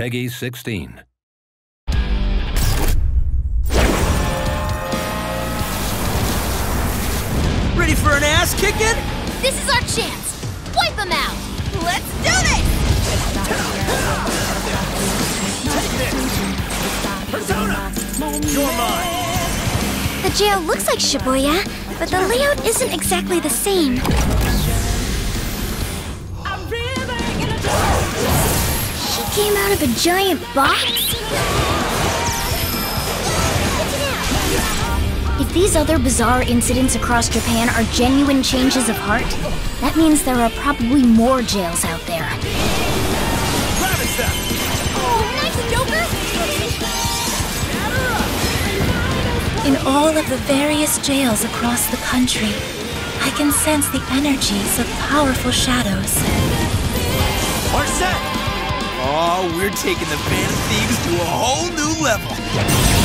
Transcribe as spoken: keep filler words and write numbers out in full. Peggy sixteen. Ready for an ass kicking? This is our chance. Wipe them out. Let's do this! Take this. Persona, you're mine. The jail looks like Shibuya, but the layout isn't exactly the same. I'm really gonna do. She came out of a giant box? If these other bizarre incidents across Japan are genuine changes of heart, that means there are probably more jails out there. Oh, nice joker! In all of the various jails across the country, I can sense the energies of powerful shadows. We're set! Oh, we're taking the Phantom Thieves to a whole new level!